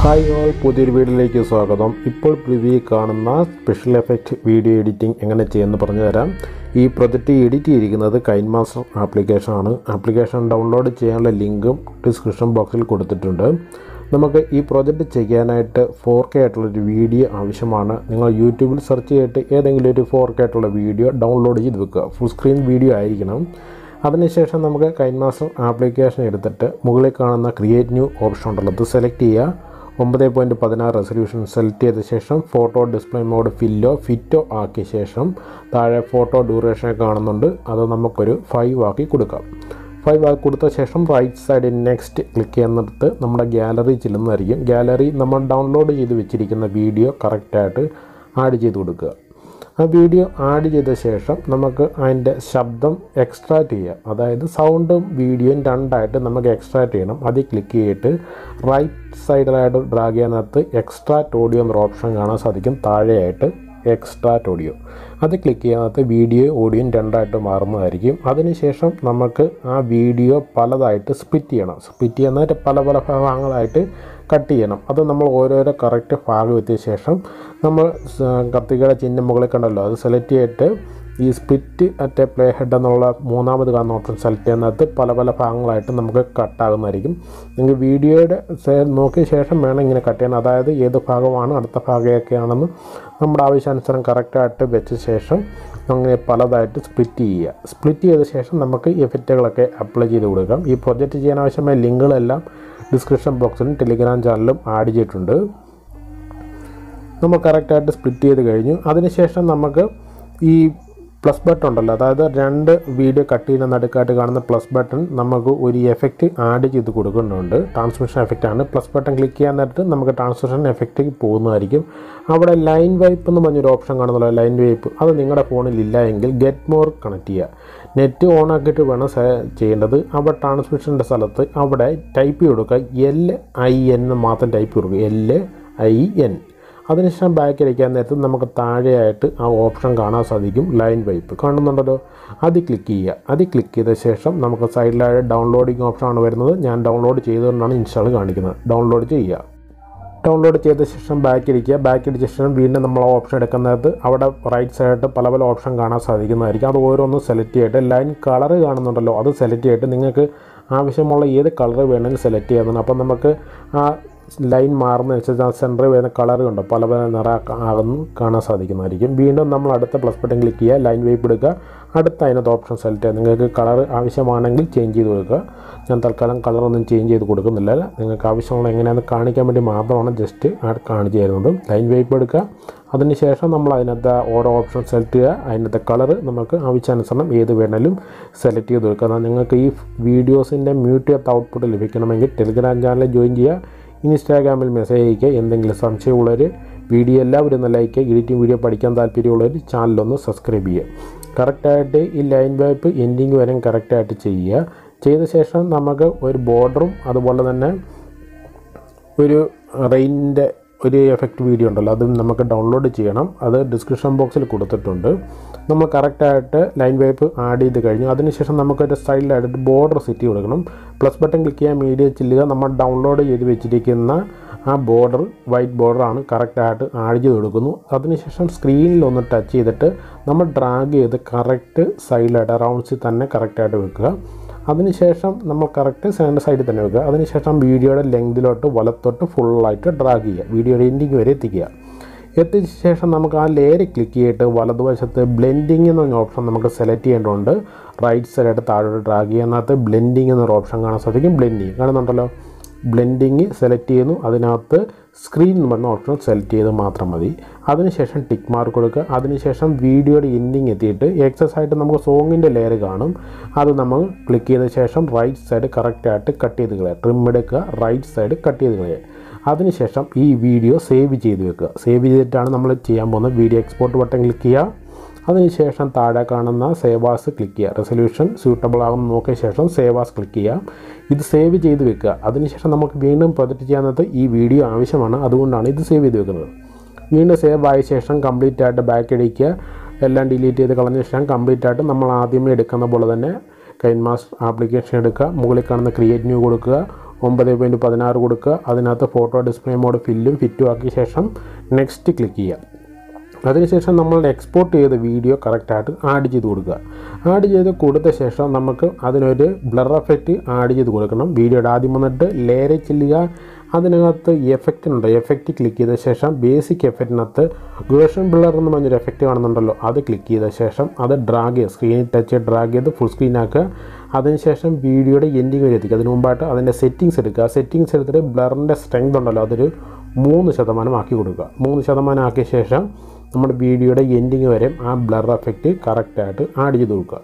Hi all, പുതിയൊരു വീഡിയോയിലേക്ക് സ്വാഗതം. ഇപ്പോൾ പ്രിവ്യൂ കാണുന്ന സ്പെഷ്യൽ എഫക്റ്റ് വീഡിയോ എഡിറ്റിംഗ് എങ്ങനെ ചെയ്യുമെന്ന് പറഞ്ഞു തരാം. ഈ പ്രൊജക്റ്റ് എഡിറ്റ് ചെയ്തിരിക്കുന്നത് കൈൻമാസ്റ്റർ ആപ്ലിക്കേഷനാണ്. ആപ്ലിക്കേഷൻ ഡൗൺലോഡ് ചെയ്യാനുള്ള ലിങ്കും ഡിസ്ക്രിപ്ഷൻ ബോക്സിൽ കൊടുത്തിട്ടുണ്ട്. നമുക്ക് ഈ പ്രൊജക്റ്റ് ചെയ്യാനായിട്ട് 4K ആയിട്ടുള്ളൊരു വീഡിയോ ആവശ്യമാണ്. നിങ്ങൾ യൂട്യൂബിൽ സെർച്ച് ചെയ്തിട്ട് ഏതെങ്കിലും ഒരു 4K ആയിട്ടുള്ള വീഡിയോ ഡൗൺലോഡ് ചെയ്ത് വെക്കുക. ഫുൾ സ്ക്രീൻ വീഡിയോ ആയിരിക്കണം. അതിനുശേഷം നമുക്ക് കൈൻമാസ്റ്റർ ആപ്ലിക്കേഷൻ എടുത്തിട്ട് മുകളിൽ കാണുന്ന ക്രിയേറ്റ് ന്യൂ ഓപ്ഷൻ ഉണ്ടല്ലോ, അത് സെലക്ട് ചെയ്യുക. 9.16 റെസൊല്യൂഷൻ സെലക്ട് ചെയ്ത ശേഷം ഫോട്ടോ ഡിസ്പ്ലേ മോഡ് ഫില്ലോ ഫിറ്റോ ആക്കിയ ശേഷം താഴെ ഫോട്ടോ ഡ്യൂറേഷൻ കാണുന്നുണ്ട്, അത് നമുക്കൊരു 5 ആക്കി കൊടുക്കാം. 5 ആക്കി കൊടുത്ത ശേഷം റൈറ്റ് സൈഡിൽ നെക്സ്റ്റ് ക്ലിക്ക് ചെയ്യുന്നിടത്ത് നമ്മുടെ ഗാലറി ചെല്ലുന്നതായിരിക്കും. ഗാലറി നമ്മൾ ഡൗൺലോഡ് ചെയ്ത് വെച്ചിരിക്കുന്ന വീഡിയോ കറക്റ്റായിട്ട് ആഡ് ചെയ്ത് കൊടുക്കുക. ആ വീഡിയോ ആഡ് ചെയ്ത ശേഷം നമുക്ക് അതിൻ്റെ ശബ്ദം എക്സ്ട്രാക്റ്റ് ചെയ്യാം. അതായത് സൗണ്ടും വീഡിയോയും രണ്ടായിട്ട് നമുക്ക് എക്സ്ട്രാക്റ്റ് ചെയ്യണം. അതിൽ ക്ലിക്ക് ചെയ്തിട്ട് റൈറ്റ് സൈഡിലായിട്ട് ഡ്രാഗ് ചെയ്യുന്നതിനകത്ത് എക്സ്ട്രാക്റ്റ് ഓഡിയോ എന്നൊരു ഓപ്ഷൻ കാണാൻ സാധിക്കും. താഴെയായിട്ട് എക്സ്ട്രാക്റ്റ് ഓഡിയോ, അത് ക്ലിക്ക് ചെയ്യുന്നതിനകത്ത് വീഡിയോ ഓഡിയോയും രണ്ടായിട്ട് മാറുന്നതായിരിക്കും. അതിനുശേഷം നമുക്ക് ആ വീഡിയോ പലതായിട്ട് സ്പ്ലിറ്റ് ചെയ്യണം. സ്പ്ലിറ്റ് ചെയ്യുന്നതിൻ്റെ പല പല ഭാഗങ്ങളായിട്ട് കട്ട് ചെയ്യണം. അത് നമ്മൾ ഓരോരോ കറക്റ്റ് ഭാഗം എത്തിയ ശേഷം നമ്മൾ കത്തികയുടെ ചിഹ്നം മുകളിൽ കണ്ടല്ലോ, അത് സെലക്ട് ചെയ്തിട്ട് ഈ സ്പ്ലിറ്റ് അറ്റ് പ്ലേ ഹെഡ് എന്നുള്ള മൂന്നാമത് കാണുന്ന ഓപ്ഷൻ സെലക്ട് ചെയ്യുന്നതിനകത്ത് പല പല ഭാഗങ്ങളായിട്ട് നമുക്ക് കട്ടാകുന്നതായിരിക്കും. നിങ്ങൾ വീഡിയോയുടെ നോക്കിയ ശേഷം വേണം ഇങ്ങനെ കട്ട് ചെയ്യാൻ. അതായത് ഏത് ഭാഗമാണ് അടുത്ത ഭാഗമൊക്കെയാണെന്ന് നമ്മുടെ ആവശ്യാനുസരണം കറക്റ്റായിട്ട് വെച്ച ശേഷം അങ്ങനെ പലതായിട്ട് സ്പ്ലിറ്റ് ചെയ്യുക. സ്പ്ലിറ്റ് ചെയ്ത ശേഷം നമുക്ക് എഫക്റ്റുകളൊക്കെ അപ്ലൈ ചെയ്ത് കൊടുക്കാം. ഈ പ്രൊജക്റ്റ് ചെയ്യാൻ ആവശ്യമായ ലിങ്കുകളെല്ലാം ഡിസ്ക്രിപ്ഷൻ ബോക്സിലും ടെലിഗ്രാം ചാനലിലും ആഡ് ചെയ്തിട്ടുണ്ട്. നമ്മൾ കറക്റ്റായിട്ട് സ്പ്ലിറ്റ് ചെയ്ത് കഴിഞ്ഞു. അതിനുശേഷം നമുക്ക് ഈ പ്ലസ് ബട്ടൺ ഉണ്ടല്ലോ, അതായത് രണ്ട് വീഡിയോ കട്ട് ചെയ്യുന്ന നടുക്കായിട്ട് കാണുന്ന പ്ലസ് ബട്ടൺ നമുക്ക് ഒരു എഫക്റ്റ് ആഡ് ചെയ്ത് കൊടുക്കുന്നുണ്ട്. ട്രാൻസ്മിഷൻ എഫക്റ്റാണ്. പ്ലസ് ബട്ടൺ ക്ലിക്ക് ചെയ്യാൻ നേരത്ത് നമുക്ക് ട്രാൻസ്മിഷൻ എഫക്റ്റിലേക്ക് പോകുന്നതായിരിക്കും. അവിടെ ലൈൻ വൈപ്പ് എന്ന് പറഞ്ഞൊരു ഓപ്ഷൻ കാണുന്നുള്ളൂ. ലൈൻ വൈപ്പ് അത് നിങ്ങളുടെ ഫോണിൽ ഇല്ല എങ്കിൽ ഗെറ്റ് മോർ കണക്ട് ചെയ്യുക. നെറ്റ് ഓൺ ആക്കിയിട്ട് വേണം ചെയ്യേണ്ടത്. അവിടെ ട്രാൻസ്മിഷൻ്റെ സ്ഥലത്ത് അവിടെ ടൈപ്പ് കൊടുക്കുക. LIN എന്ന് മാത്രം ടൈപ്പ് കൊടുക്കുക. LIN. അതിനുശേഷം ബാക്ക് അടിക്കാൻ നേരത്ത് നമുക്ക് താഴെയായിട്ട് ആ ഓപ്ഷൻ കാണാൻ സാധിക്കും. ലൈൻ വൈപ്പ് കാണുന്നുണ്ടല്ലോ, അത് ക്ലിക്ക് ചെയ്യുക. അത് ക്ലിക്ക് ചെയ്ത ശേഷം നമുക്ക് സൈഡിലായ ഡൗൺലോഡിങ് ഓപ്ഷനാണ് വരുന്നത്. ഞാൻ ഡൗൺലോഡ് ചെയ്തുകൊണ്ടാണ് ഇൻസ്റ്റാൾ കാണിക്കുന്നത്. ഡൗൺലോഡ് ചെയ്യുക. ഡൗൺലോഡ് ചെയ്ത ശേഷം ബാക്ക് അടിക്കുക. ബാക്ക് അടിച്ച ശേഷം വീണ്ടും നമ്മൾ ഓപ്ഷൻ എടുക്കുന്നത് അവിടെ റൈറ്റ് സൈഡായിട്ട് പല പല ഓപ്ഷൻ കാണാൻ സാധിക്കുന്നതായിരിക്കും. അത് ഓരോന്നും സെലക്ട് ചെയ്തിട്ട് ലൈൻ കളർ കാണുന്നുണ്ടല്ലോ, അത് സെലക്ട് ചെയ്തിട്ട് നിങ്ങൾക്ക് ആവശ്യമുള്ള ഏത് കളർ വേണമെങ്കിൽ സെലക്ട് ചെയ്യാവുന്നതാണ്. അപ്പം നമുക്ക് ആ ലൈൻ മാറുന്നതനുസരിച്ച് ആ സെൻറ്ററിൽ വരുന്ന കളർ കണ്ടോ, പല പല നിറ ആകുന്നു കാണാൻ സാധിക്കുന്നതായിരിക്കും. വീണ്ടും നമ്മൾ അടുത്ത പ്ലസ് ബട്ടൺ ക്ലിക്ക് ചെയ്യുക. ലൈൻ വൈപ്പ് എടുക്കുക. അടുത്ത അതിനകത്ത് ഓപ്ഷൻ സെലക്ട് ചെയ്യുക. നിങ്ങൾക്ക് കളർ ആവശ്യമാണെങ്കിൽ ചേഞ്ച് ചെയ്ത് കൊടുക്കുക. ഞാൻ തൽക്കാലം കളറൊന്നും ചേഞ്ച് ചെയ്ത് കൊടുക്കുന്നില്ല. നിങ്ങൾക്ക് ആവശ്യമുള്ള എങ്ങനെയാണെന്ന് കാണിക്കാൻ വേണ്ടി മാത്രമാണ് ജസ്റ്റ് ആഡ് കാണിച്ചു തരുന്നത്. ലൈൻ വൈപ്പ് എടുക്കുക. അതിനുശേഷം നമ്മൾ അതിനകത്ത് ഓരോ ഓപ്ഷൻ സെലക്ട് ചെയ്യുക. അതിനകത്ത് കളർ നമുക്ക് ആവശ്യാനുസരണം ഏത് വേണമെങ്കിലും സെലക്ട് ചെയ്ത് കൊടുക്കുക. നിങ്ങൾക്ക് ഈ വീഡിയോസിൻ്റെ മ്യൂട്ട് ചെയ്ത ഔട്ട്പുട്ട് ലഭിക്കണമെങ്കിൽ ടെലിഗ്രാം ചാനലിൽ ജോയിൻ ചെയ്യുക. ഇൻസ്റ്റാഗ്രാമിൽ മെസ്സേജ് അയക്കുക. എന്തെങ്കിലും സംശയമുള്ളവർ വീഡിയോ എല്ലാവരും ലൈക്ക് ചെയ്യുക. എഡിറ്റിംഗ് വീഡിയോ പഠിക്കാൻ താല്പര്യമുള്ളവർ ചാനലൊന്ന് സബ്സ്ക്രൈബ് ചെയ്യുക. കറക്റ്റായിട്ട് ഈ ലൈൻ വൈപ്പ് എൻഡിങ് വരെ കറക്റ്റായിട്ട് ചെയ്യുക. ചെയ്ത ശേഷം നമുക്ക് ഒരു ബോർഡറും അതുപോലെ തന്നെ ഒരു റെയിനിൻ്റെ ഒരു എഫക്റ്റ് വീഡിയോ ഉണ്ടല്ലോ, അതും നമുക്ക് ഡൗൺലോഡ് ചെയ്യണം. അത് ഡിസ്ക്രിപ്ഷൻ ബോക്സിൽ കൊടുത്തിട്ടുണ്ട്. നമ്മൾ കറക്റ്റായിട്ട് ലൈൻ വൈപ്പ് ആഡ് ചെയ്ത് കഴിഞ്ഞു. അതിനുശേഷം നമുക്കൊരു സ്റ്റൈലായിട്ട് ബോർഡർ സെറ്റ് ചെയ്ത് കൊടുക്കണം. പ്ലസ് ബട്ടൺ ക്ലിക്ക് ചെയ്യാൻ മീഡിയ ചെല്ലുക. നമ്മൾ ഡൗൺലോഡ് ചെയ്ത് വെച്ചിരിക്കുന്ന ആ ബോർഡർ വൈറ്റ് ബോർഡറാണ്, കറക്റ്റായിട്ട് ആഡ് ചെയ്ത് കൊടുക്കുന്നു. അതിനുശേഷം സ്ക്രീനിലൊന്ന് ടച്ച് ചെയ്തിട്ട് നമ്മൾ ഡ്രാഗ് ചെയ്ത് കറക്റ്റ് സൈഡിലായിട്ട് റൗണ്ട്സിൽ തന്നെ കറക്റ്റായിട്ട് വെക്കുക. അതിനുശേഷം നമ്മൾ കറക്റ്റ് സെൻറ്റർ സൈഡിൽ തന്നെ വെക്കുക. അതിനുശേഷം വീഡിയോയുടെ ലെങ്തിലോട്ട് വലത്തോട്ട് ഫുള്ളായിട്ട് ഡ്രാഗ് ചെയ്യുക. വീഡിയോയുടെ എൻഡിങ് വരെ എത്തിക്കുക. എത്തിച്ച ശേഷം നമുക്ക് ആ ലെയർ ക്ലിക്ക് ചെയ്തിട്ട് വലതുവശത്ത് ബ്ലെൻഡിങ് എന്ന ഓപ്ഷൻ നമുക്ക് സെലക്ട് ചെയ്യേണ്ടതുണ്ട്. റൈറ്റ് സൈഡായിട്ട് താഴോട്ട് ഡ്രാഗ് ചെയ്യുന്നതിനകത്ത് ബ്ലെൻഡിങ് എന്നൊരു ഓപ്ഷൻ കാണാൻ സാധിക്കും. ബ്ലെൻഡിങ് കാണുന്നുണ്ടല്ലോ. ബ്ലെൻഡിങ് സെലക്ട് ചെയ്യുന്നു. അതിനകത്ത് സ്ക്രീൻ എന്ന് പറഞ്ഞ ഓപ്ഷൻ സെലക്ട് ചെയ്ത് മാത്രം മതി. അതിനുശേഷം ടിക്ക് മാർക്ക് കൊടുക്കുക. അതിനുശേഷം വീഡിയോയുടെ എൻഡിങ് എത്തിയിട്ട് എക്സസ് ആയിട്ട് നമുക്ക് സോങ്ങിൻ്റെ ലെയർ കാണും. അത് നമ്മൾ ക്ലിക്ക് ചെയ്ത ശേഷം റൈറ്റ് സൈഡ് കറക്റ്റായിട്ട് കട്ട് ചെയ്ത് കളയുക. ട്രിം എടുക്കുക. റൈറ്റ് സൈഡ് കട്ട് ചെയ്ത് കളയുക. അതിനുശേഷം ഈ വീഡിയോ സേവ് ചെയ്ത് വെക്കുക. സേവ് ചെയ്തിട്ടാണ് നമ്മൾ ചെയ്യാൻ പോകുന്നത്. വീഡിയോ എക്സ്പോർട്ട് ബട്ടൺ ക്ലിക്ക് ചെയ്യുക. അതിനുശേഷം താഴെ കാണുന്ന സേവാസ് ക്ലിക്ക് ചെയ്യുക. റെസൊല്യൂഷൻ സ്യൂട്ടബിൾ ആകുമെന്ന് നോക്കിയ ശേഷം സേവാസ് ക്ലിക്ക് ചെയ്യാം. ഇത് സേവ് ചെയ്ത് വെക്കുക. അതിനുശേഷം നമുക്ക് വീണ്ടും പ്രൊജക്റ്റ് ചെയ്യാനത് ഈ വീഡിയോ ആവശ്യമാണ്, അതുകൊണ്ടാണ് ഇത് സേവ് ചെയ്ത് വെക്കുന്നത്. വീണ്ടും സേവ് ആയ ശേഷം കംപ്ലീറ്റ് ആയിട്ട് ബാക്ക് അടിക്കുക. എല്ലാം ഡിലീറ്റ് ചെയ്ത് കളഞ്ഞ ശേഷം കംപ്ലീറ്റ് ആയിട്ട് നമ്മൾ ആദ്യമേ എടുക്കുന്ന പോലെ തന്നെ കൈൻമാസ്റ്റർ ആപ്ലിക്കേഷൻ എടുക്കുക. മുകളിൽ കാണുന്ന ക്രിയേറ്റ് ന്യൂ കൊടുക്കുക. 9.16 കൊടുക്കുക. അതിനകത്ത് ഫോട്ടോ ഡിസ്പ്ലേ മോഡ് ഫില്ലും ഫിറ്റും ആക്കിയ ശേഷം നെക്സ്റ്റ് ക്ലിക്ക് ചെയ്യുക. അതിനുശേഷം നമ്മൾ എക്സ്പോർട്ട് ചെയ്ത വീഡിയോ കറക്റ്റായിട്ട് ആഡ് ചെയ്ത് കൊടുക്കുക. ആഡ് ചെയ്ത് കൊടുത്ത ശേഷം നമുക്ക് അതിനൊരു ബ്ലർ എഫക്റ്റ് ആഡ് ചെയ്ത് കൊടുക്കണം. വീഡിയോയുടെ ആദ്യം വന്നിട്ട് ലേയറിൽ ചെല്ലുക, അതിനകത്ത് എഫക്റ്റിനുണ്ട്, എഫക്റ്റ് ക്ലിക്ക് ചെയ്ത ശേഷം ബേസിക് എഫക്റ്റിനകത്ത് ഗോഷൻ ബ്ലർ എന്ന് പറഞ്ഞൊരു എഫക്റ്റ് കാണുന്നുണ്ടല്ലോ, അത് ക്ലിക്ക് ചെയ്ത ശേഷം അത് ഡ്രാഗ് ചെയ്ത് സ്ക്രീനിൽ ടച്ച് ചെയ്ത് ഡ്രാഗ് ചെയ്ത് ഫുൾ സ്ക്രീനാക്കുക. അതിനുശേഷം വീഡിയോയുടെ എൻഡിങ് വരെ എത്തിക്കുക. അതിന് മുമ്പായിട്ട് അതിൻ്റെ സെറ്റിങ്സ് എടുക്കുക. സെറ്റിങ്സ് എടുത്തിട്ട് ബ്ലറിൻ്റെ സ്ട്രെങ്ത് ഉണ്ടല്ലോ അതൊരു 3% ആക്കി കൊടുക്കുക. 3% ആക്കിയ ശേഷം നമ്മുടെ വീഡിയോയുടെ എൻഡിങ് വരെ ആ ബ്ലർ എഫക്റ്റ് കറക്റ്റായിട്ട് ആഡ് ചെയ്ത് കൊടുക്കുക.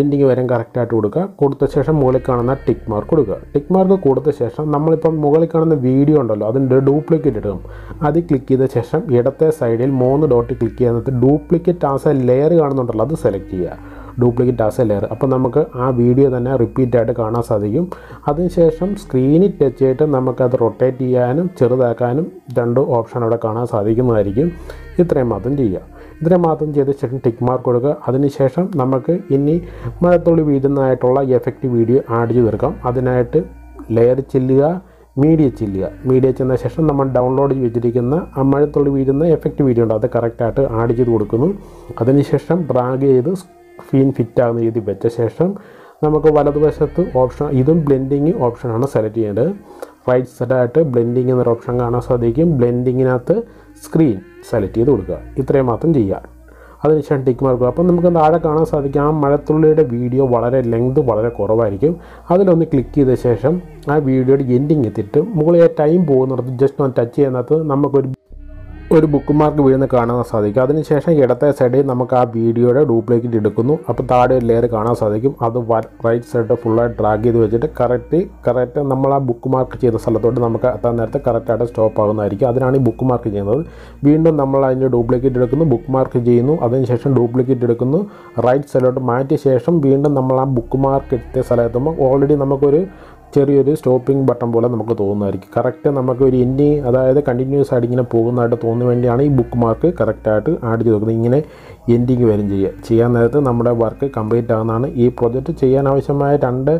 എൻഡിങ് വരെ കറക്റ്റായിട്ട് കൊടുക്കുക. കൊടുത്ത ശേഷം മുകളിൽ കാണുന്ന ടിക്ക് മാർക്ക് കൊടുക്കുക. ടിക്ക് മാർക്ക് കൊടുത്ത ശേഷം നമ്മളിപ്പം മുകളിൽ കാണുന്ന വീഡിയോ ഉണ്ടല്ലോ അതിൻ്റെ ഡ്യൂപ്ലിക്കേറ്റ് എടുക്കും. അത് ക്ലിക്ക് ചെയ്ത ശേഷം ഇടത്തെ സൈഡിൽ 3 ഡോട്ട് ക്ലിക്ക് ചെയ്യുന്നത് ഡ്യൂപ്ലിക്കേറ്റ് ആസ് എ ലെയർ കാണുന്നുണ്ടല്ലോ അത് സെലക്ട് ചെയ്യുക. ഡ്യൂപ്ലിക്കേറ്റ് ആസ് എ ലെയർ, അപ്പോൾ നമുക്ക് ആ വീഡിയോ തന്നെ റിപ്പീറ്റായിട്ട് കാണാൻ സാധിക്കും. അതിനുശേഷം സ്ക്രീനിൽ ടച്ച് ചെയ്തിട്ട് നമുക്കത് റൊട്ടേറ്റ് ചെയ്യാനും ചെറുതാക്കാനും 2 ഓപ്ഷൻ അവിടെ കാണാൻ സാധിക്കുന്നതായിരിക്കും. ഇത്രയും മാത്രം ചെയ്യുക. ഇത്രയും മാത്രം ചെയ്ത ശേഷം ടിക്ക് മാർക്ക് കൊടുക്കുക. അതിനുശേഷം നമുക്ക് ഇനി മഴത്തുള്ളി വീഴുന്നതായിട്ടുള്ള എഫക്റ്റ് വീഡിയോ ആഡ് ചെയ്ത് തീർക്കാം. അതിനായിട്ട് ലെയർ ചെല്ലുക, മീഡിയ ചെല്ലുക. മീഡിയ ചെന്ന ശേഷം നമ്മൾ ഡൗൺലോഡ് ചെയ്ത് വെച്ചിരിക്കുന്ന ആ മഴത്തുള്ളി വീഴുന്ന എഫക്റ്റ് വീഡിയോ ഉണ്ട് അത് കറക്റ്റായിട്ട് ആഡ് ചെയ്ത് കൊടുക്കുന്നു. അതിനുശേഷം ഡ്രാഗ് ചെയ്ത് സ്ക്രീൻ ഫിറ്റാകുന്ന രീതി വെച്ച ശേഷം നമുക്ക് വലതുവശത്ത് ഓപ്ഷൻ, ഇതും ബ്ലെൻഡിങ് ഓപ്ഷനാണ് സെലക്ട് ചെയ്യേണ്ടത്. റൈറ്റ് സൈഡായിട്ട് ബ്ലെൻഡിങ് എന്നൊരു ഓപ്ഷൻ കാണാൻ സാധിക്കും. ബ്ലെൻഡിങ്ങിനകത്ത് സ്ക്രീൻ സെലക്ട് ചെയ്ത് കൊടുക്കുക. ഇത്രയും മാത്രം ചെയ്യുക. അതിനുശേഷം ടിക്ക് മാർക്ക്. അപ്പം നമുക്ക് താഴെ കാണാൻ സാധിക്കും ആ മഴത്തുള്ളിയുടെ വീഡിയോ വളരെ ലെങ്ത് വളരെ കുറവായിരിക്കും. അതിലൊന്ന് ക്ലിക്ക് ചെയ്ത ശേഷം ആ വീഡിയോയുടെ എൻഡിങ് എത്തിയിട്ട് മുകളിൽ ആ ടൈം പോകുന്നിടത്ത് ജസ്റ്റ് ഒന്ന് ടച്ച് ചെയ്യുന്നതിനകത്ത് നമുക്കൊരു ബുക്ക് മാർക്ക് വീഴുന്ന കാണാൻ സാധിക്കും. അതിനുശേഷം ഇടത്തെ സൈഡിൽ നമുക്ക് ആ വീഡിയോയുടെ ഡ്യൂപ്ലിക്കേറ്റ് എടുക്കുന്നു. അപ്പോൾ താഴെ ഒരു ലെയർ കാണാൻ സാധിക്കും. അത് റൈറ്റ് സൈഡ് ഫുള്ളായി ഡ്രാഗ് ചെയ്ത് വെച്ചിട്ട് കറക്റ്റ് നമ്മൾ ആ ബുക്ക് മാർക്ക് ചെയ്ത സ്ഥലത്തോട്ട് നമുക്ക് എത്താൻ നേരത്തെ കറക്റ്റായിട്ട് സ്റ്റോപ്പ് ആകുന്നതായിരിക്കും. അതിനാണ് ഈ ബുക്ക് മാർക്ക് ചെയ്യുന്നത്. വീണ്ടും നമ്മൾ അതിൻ്റെ ഡ്യൂപ്ലിക്കേറ്റ് എടുക്കുന്നു, ബുക്ക് മാർക്ക് ചെയ്യുന്നു, അതിനുശേഷം ഡ്യൂപ്ലിക്കേറ്റ് എടുക്കുന്നു, റൈറ്റ് സൈഡിലോട്ട് മാറ്റിയ ശേഷം വീണ്ടും നമ്മൾ ആ ബുക്ക് മാർക്ക് എടുത്ത സ്ഥലത്തെത്തുമ്പോൾ ഓൾറെഡി നമുക്കൊരു ചെറിയൊരു സ്റ്റോപ്പിംഗ് ബട്ടൺ പോലെ നമുക്ക് തോന്നുന്നതായിരിക്കും. കറക്റ്റ് നമുക്ക് ഒരു എൻഡിങ്, അതായത് കണ്ടിന്യൂസ് ആയിട്ട് ഇങ്ങനെ പോകുന്നതായിട്ട് തോന്നുന്ന വേണ്ടിയാണ് ഈ ബുക്ക് മാർക്ക് കറക്റ്റായിട്ട് ആഡ് ചെയ്ത് നോക്കുന്നത്. ഇങ്ങനെ എൻഡിങ് വരും ചെയ്യാൻ നേരത്ത് നമ്മുടെ വർക്ക് കംപ്ലീറ്റ് ആകുന്നതാണ്. ഈ പ്രൊജക്റ്റ് ചെയ്യാൻ ആവശ്യമായ 2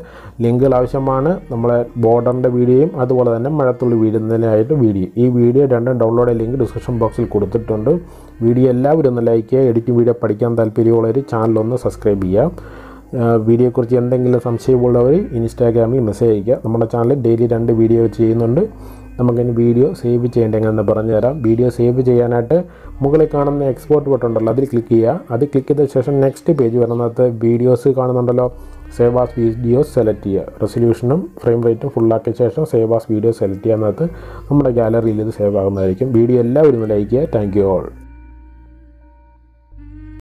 ലിങ്കുകൾ ആവശ്യമാണ്. നമ്മളെ ബോർഡറിൻ്റെ വീഡിയോയും അതുപോലെ തന്നെ മഴത്തുള്ളി വീഴുന്നതിനായിട്ട് വീഡിയോ. ഈ വീഡിയോ 2 ഡൗൺലോഡ് ലിങ്ക് ഡിസ്ക്രിപ്ഷൻ ബോക്സിൽ കൊടുത്തിട്ടുണ്ട്. വീഡിയോ എല്ലാവരും ഒന്ന് ലൈക്ക് ചെയ്യുക. എഡിറ്റിംഗ് വീഡിയോ പഠിക്കാൻ താല്പര്യമുള്ളവർ ചാനലൊന്ന് സബ്സ്ക്രൈബ് ചെയ്യുക. വീഡിയോയെക്കുറിച്ച് എന്തെങ്കിലും സംശയമുള്ളവർ ഇൻസ്റ്റാഗ്രാമിൽ മെസ്സേജ് അയയ്ക്കുക. നമ്മുടെ ചാനലിൽ ഡെയിലി 2 വീഡിയോ ചെയ്യുന്നുണ്ട്. നമുക്കിനി വീഡിയോ സേവ് ചെയ്യേണ്ട എങ്ങനെയെന്ന് പറഞ്ഞുതരാം. വീഡിയോ സേവ് ചെയ്യാനായിട്ട് മുകളിൽ കാണുന്ന എക്സ്പോർട്ട് ബട്ടൺ ഉണ്ടല്ലോ അതിൽ ക്ലിക്ക് ചെയ്യുക. അത് ക്ലിക്ക് ചെയ്ത ശേഷം നെക്സ്റ്റ് പേജ് വരുന്നതിനകത്ത് വീഡിയോസ് കാണുന്നുണ്ടല്ലോ, സേവ് ആസ് വീഡിയോസ് സെലക്ട് ചെയ്യുക. റെസൊല്യൂഷനും ഫ്രെയിം റേറ്റും ഫുള്ളാക്കിയ ശേഷം സേവ് ആസ് വീഡിയോ സെലക്ട് ചെയ്യുന്നതിനകത്ത് നമ്മുടെ ഗാലറിയിൽ ഇത് സേവ് ആകുന്നതായിരിക്കും. വീഡിയോ എല്ലാവരും ലൈക്ക് ചെയ്യുക. Thank you all.